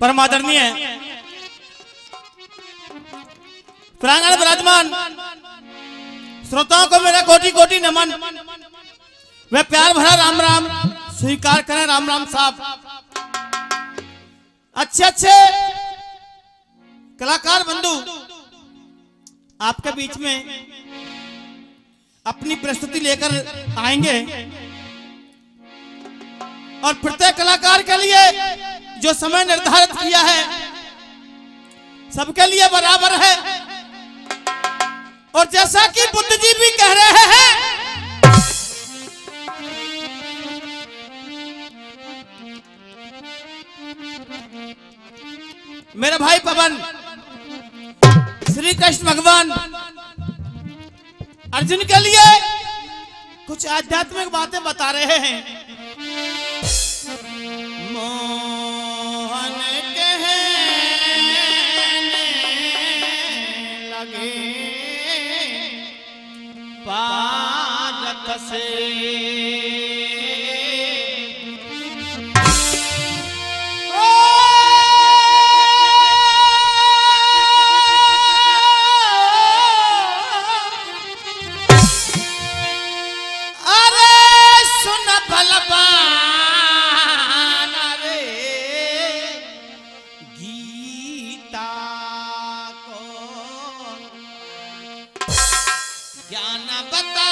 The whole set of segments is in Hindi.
परमादरणीय प्रांगण विराजमान श्रोताओं को मेरा कोटि कोटि नमन। वे प्यार भरा राम राम स्वीकार करें। राम राम साहब, अच्छे अच्छे कलाकार बंधु आपके बीच में अपनी प्रस्तुति लेकर आएंगे और प्रत्येक कलाकार के लिए जो समय निर्धारित किया है सबके लिए बराबर है। और जैसा कि बुद्ध जी भी कह रहे हैं, मेरा भाई पवन, श्री कृष्ण भगवान अर्जुन के लिए कुछ आध्यात्मिक बातें बता रहे हैं। से अरे सुन बलवान रे गीता को ज्ञान बता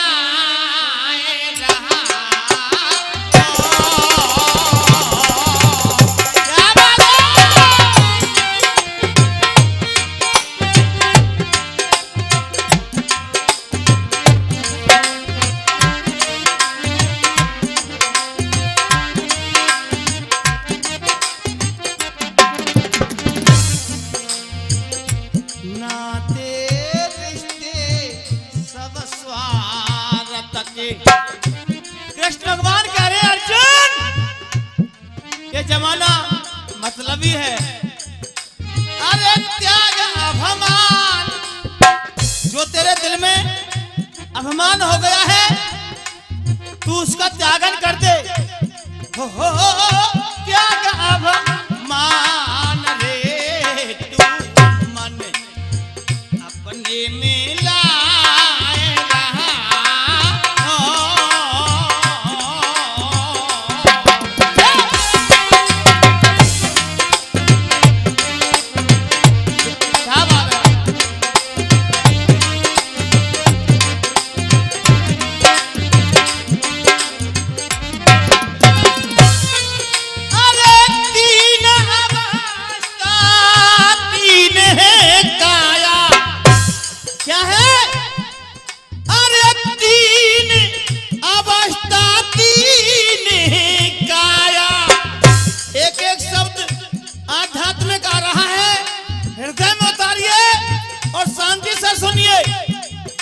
कृष्ण भगवान कह रहे अर्जुन, ये जमाना मतलबी है। अरे त्याग अभिमान, जो तेरे दिल में अभिमान हो गया है तू उसका त्यागन कर दे। हो त्याग अभिमान रे तू मन अपने में ला।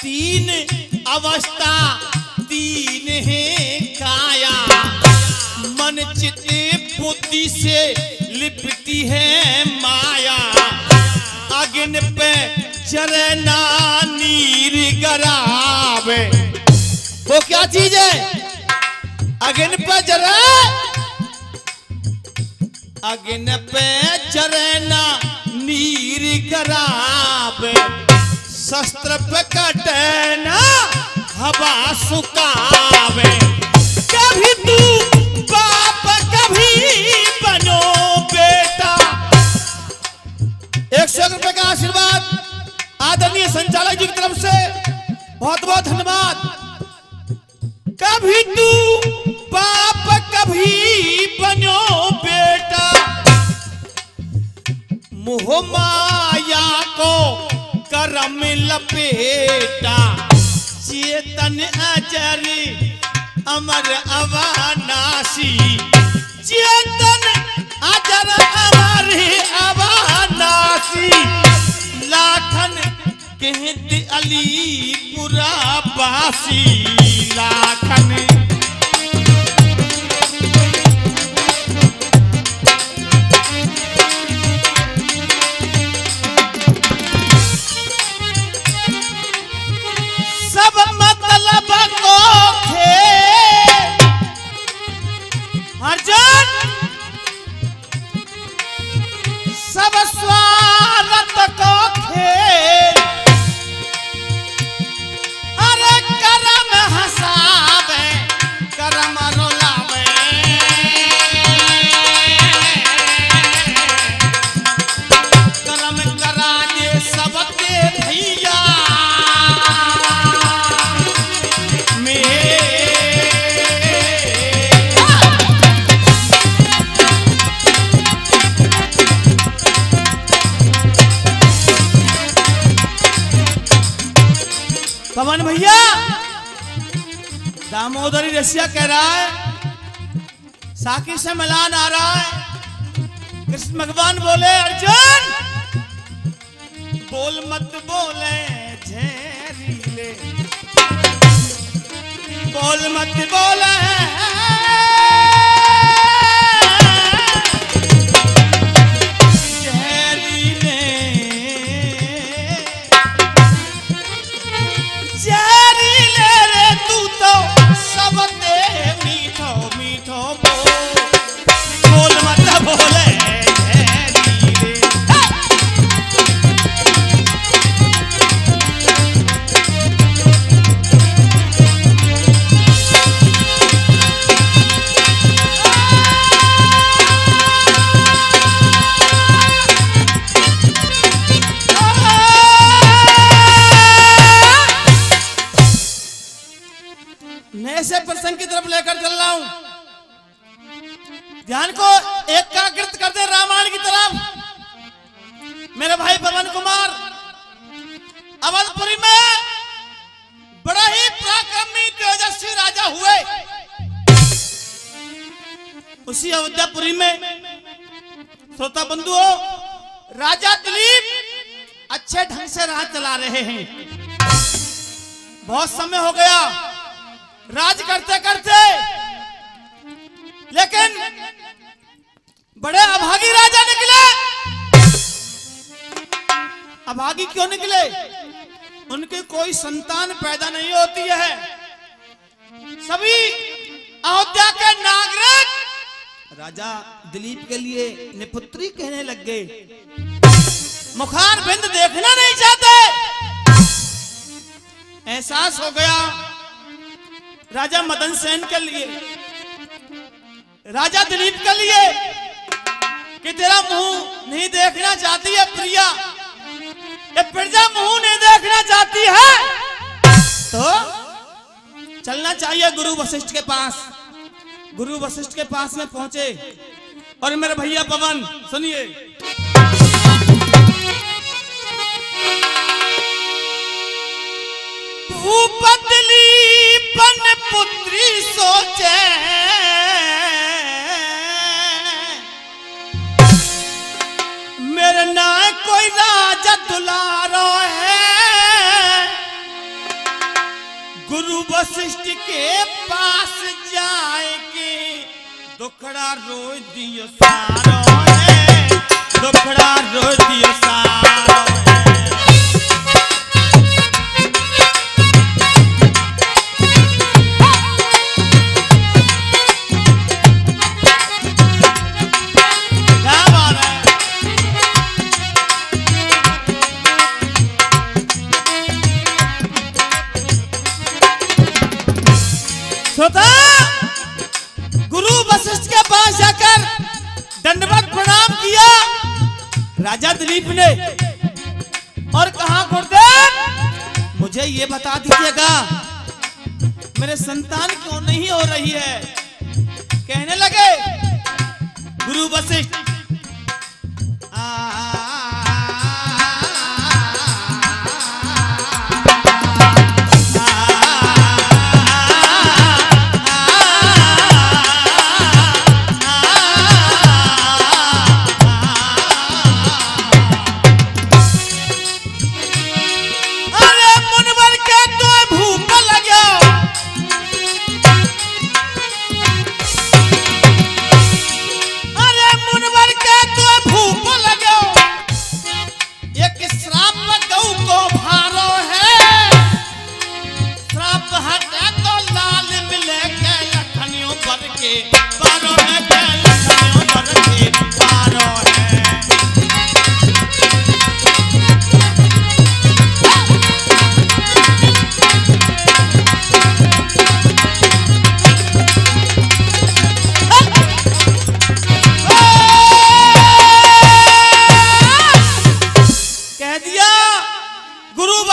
तीन अवस्था तीन है काया, मन चित बुद्धि से लिपटी है माया। अग्नि पे चरना नीर गरावे, वो क्या चीज है? अग्नि पे जरा, अग्नि पे चरना नीर गरावे। शस्त्र पे कटना हवा सुखावे। कभी तू बाप कभी बनो बेटा। 100 रुपए का आशीर्वाद आदरणीय संचालक जी की तरफ से बहुत बहुत धन्यवाद। कभी तू बाप कभी बनो बेटा, मोह माया को करम लपेटा। चेतन अजरी अमर अवानासी, चेतन अजर अमर अवानासी। कहते अलीपुरा बासी लाखन पवन भैया दामोदरी रसिया कह रहा है, साकी से मिलान आ रहा है। कृष्ण भगवान बोले अर्जुन बोल मत बोले झेरीले, बोल मत बोले ऐसे प्रसंग की तरफ लेकर चल रहा हूं। ध्यान को एकाग्रत कर दे रामायण की तरफ। मेरे भाई पवन कुमार अवधपुरी में बड़ा ही पराक्रमी तेजस्वी राजा हुए। उसी अवधपुरी में श्रोता बंधुओं राजा दिलीप अच्छे ढंग से राज चला रहे हैं। बहुत समय हो गया राज करते करते, लेकिन बड़े अभागी राजा निकले। अभागी क्यों निकले? उनकी कोई संतान पैदा नहीं होती है। सभी अयोध्या के नागरिक राजा दिलीप के लिए निपुत्री कहने लग गए। मुखार बिंद देखना नहीं चाहते। एहसास हो गया राजा मदन सेन के लिए, राजा दिलीप के लिए कि तेरा मुंह नहीं देखना चाहती है प्रिया, ये प्रजा मुंह नहीं देखना चाहती है। तो चलना चाहिए गुरु वशिष्ठ के पास। गुरु वशिष्ठ के पास में पहुंचे और मेरे भैया पवन सुनिए, पन पुत्री सोचे मेरे ना कोई राजा दुलारो है। गुरु वशिष्ठ के पास जाएगी दुखड़ा रो दियो सारो है, दुखड़ा रो दियो सारो। गुरु वशिष्ठ के पास जाकर दंडवत प्रणाम किया राजा दिलीप ने और कहा गुरुदेव मुझे ये बता दीजिएगा मेरे संतान क्यों नहीं हो रही है। कहने लगे गुरु वशिष्ठ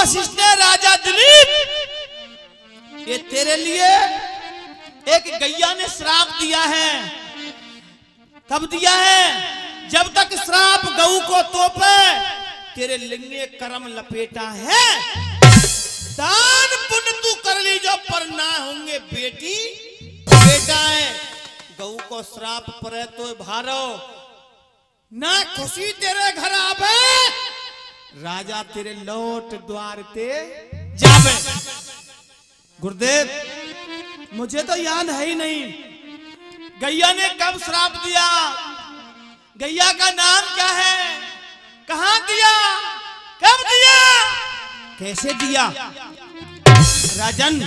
वशिष्ठ ने राजा दिलीप, ये तेरे लिए एक गैया ने श्राप दिया है। कब दिया है? जब तक श्राप गऊ को तोपे तेरे लिंगे कर्म लपेटा है। दान पुण्य तू कर ली जो पर ना होंगे बेटी बेटा है। गऊ को श्राप परे तो भारो ना खुशी तेरे घर आवे, राजा तेरे लौट द्वार ते जावे। गुरुदेव मुझे तो याद है ही नहीं गैया ने कब श्राप दिया, गैया का नाम क्या है, कहां दिया, कब दिया, कैसे दिया। राजन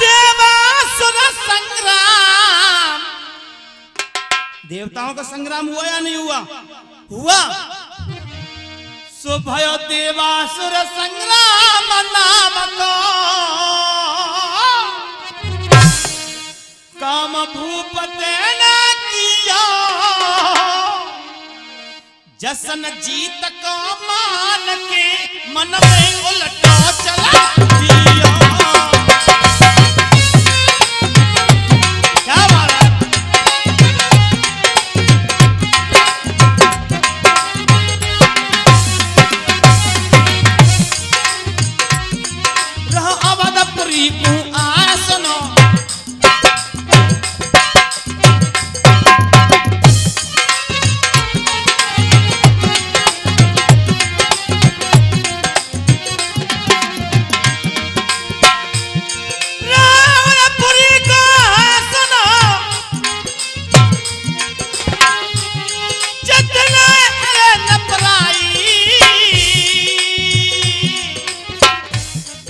देवासुर संग्राम, देवताओं का संग्राम हुआ या नहीं हुआ? हुआ। सुभयो देवासुर संग्राम नाम को काम भूपते ने किया, जसन जीत को मान के मन में उलटा चला दिया।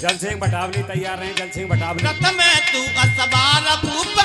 जल सिंह बटावली तैयार रहे, जल सिंह बटावली। रथ में तू असवार भूप